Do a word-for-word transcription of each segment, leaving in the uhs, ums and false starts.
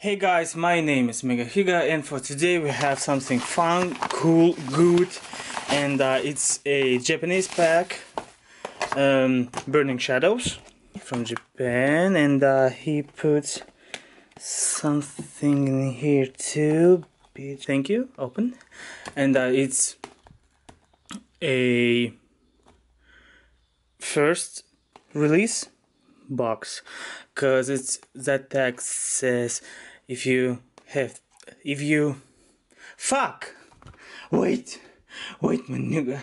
Hey guys, my name is Mega Higa, and for today we have something fun, cool, good, and uh, it's a Japanese pack, um, Burning Shadows from Japan, and uh, he put something in here too. Thank you. Open, and uh, it's a first release box, cause it's that tag says if you have if you fuck wait wait my nigga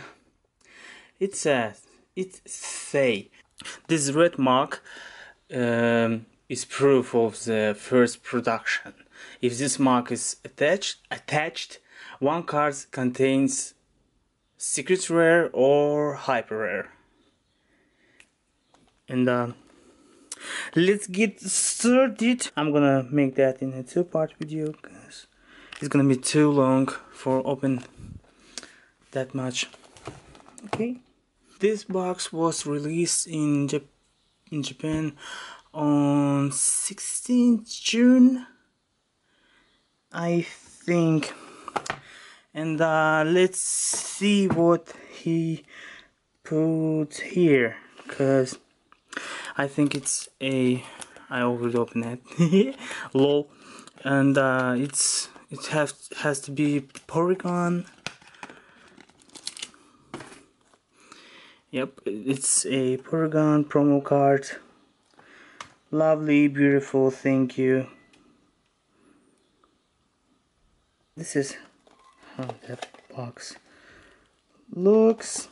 it says it say this red mark um, is proof of the first production. If this mark is attached attached one card contains secret rare or hyper rare, and uh, let's get started. I'm gonna make that in a two-part video because it's gonna be too long for open that much. Okay, this box was released in Jap in Japan on sixteenth June, I think, and uh, let's see what he put here, cause I think it's a I already opened it. Lol. And uh, it's it has has to be Porygon. Yep, it's a Porygon promo card. Lovely, beautiful, thank you. This is how that box looks.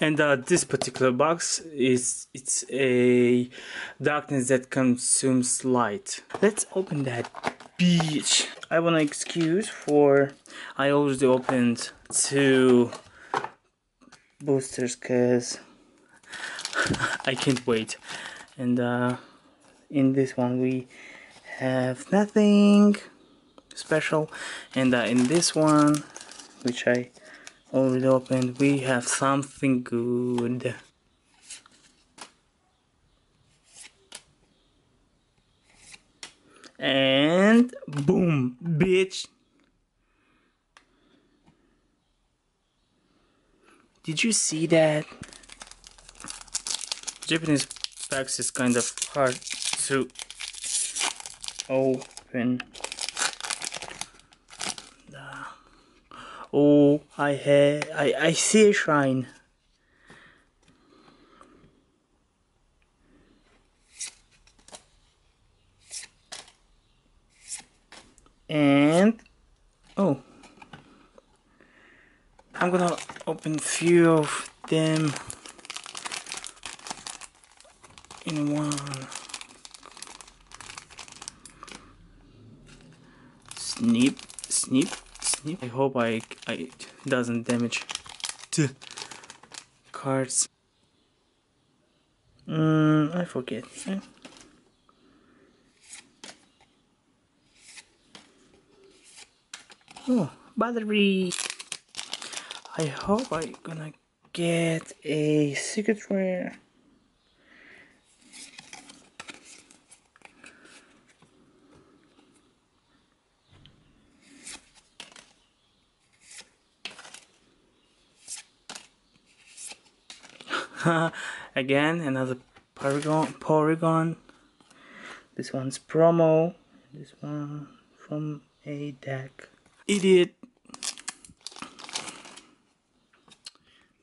And uh, this particular box is it's a darkness that consumes light. Let's open that bitch. I want to excuse for I already opened two boosters because I can't wait. And uh, in this one we have nothing special, and uh, in this one, which I already opened, we have something good. And boom, bitch. Did you see that? Japanese packs is kind of hard to open. Oh, I have I, I see a shrine. And oh, I'm gonna open few of them in one. Snip, snip. I hope I, I doesn't damage the cards. Mm, I forget. Eh? Oh, battery! I hope I gonna get a secret rare. Again, another Porygon, Porygon. This one's promo. This one from a deck. Idiot.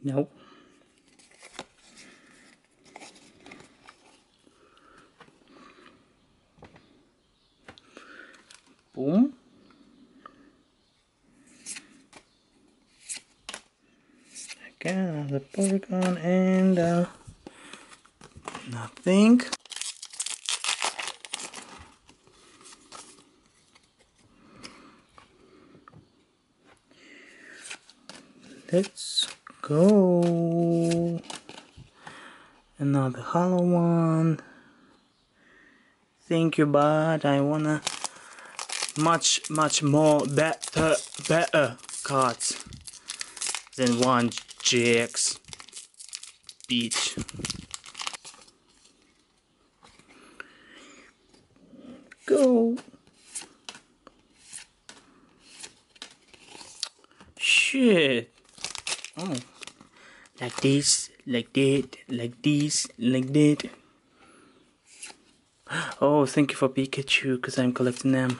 Nope. Boom. Again, another Porygon, and uh, nothing. Let's go. Another hollow one. Thank you, but I wanna much, much more better, better cards than one. G X Beach. Go. Shit. Oh. Like this, like that, like this, like that. Oh, thank you for Pikachu, because I'm collecting them.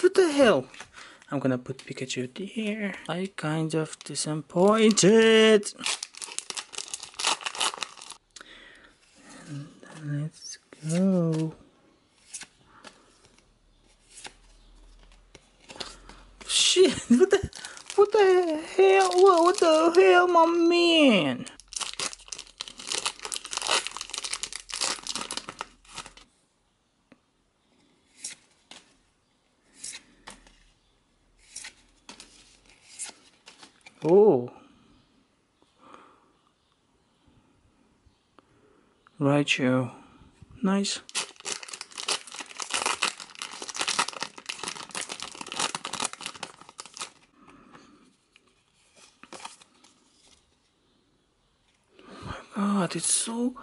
What the hell? I'm gonna put Pikachu there. I kind of disappointed. And let's go. Shit! What the? What the hell? What, what the hell, my man? Oh, right, you nice. Oh my God, it's so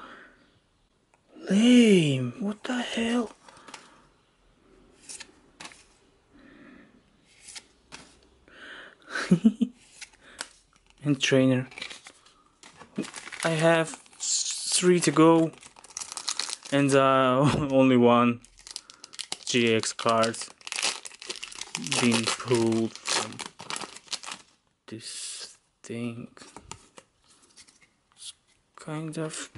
lame. What the hell? And trainer. I have three to go, and uh, only one G X card being pulled from this thing. It's kind of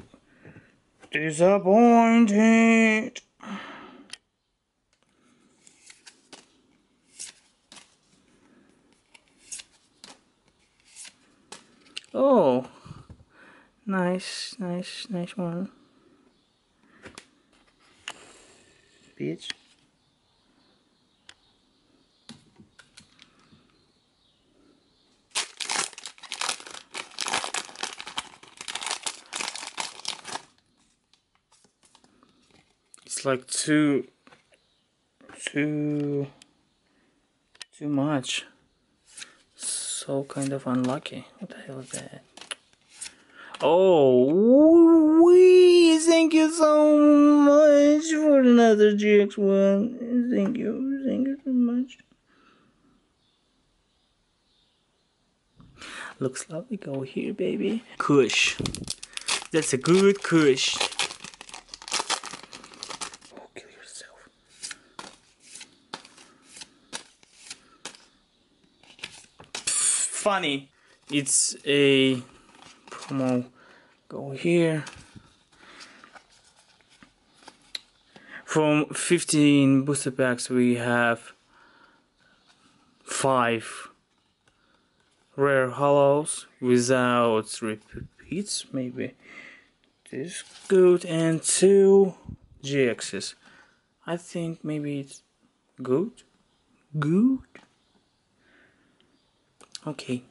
disappointed. Oh, nice, nice, nice one. Bitch. It's like too, too, too much. So kind of unlucky. What the hell is that? Oh, we thank you so much for another G X one. Thank you, thank you so much. Looks lovely. Go here, baby. Kush. That's a good kush. Funny, it's a promo. Go here from fifteen booster packs. We have five rare hollows without repeats, maybe this good, and two G Xs. I think maybe it's good, good. Okay,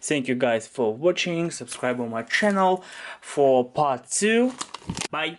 thank you guys for watching. Subscribe on my channel for part two. Bye.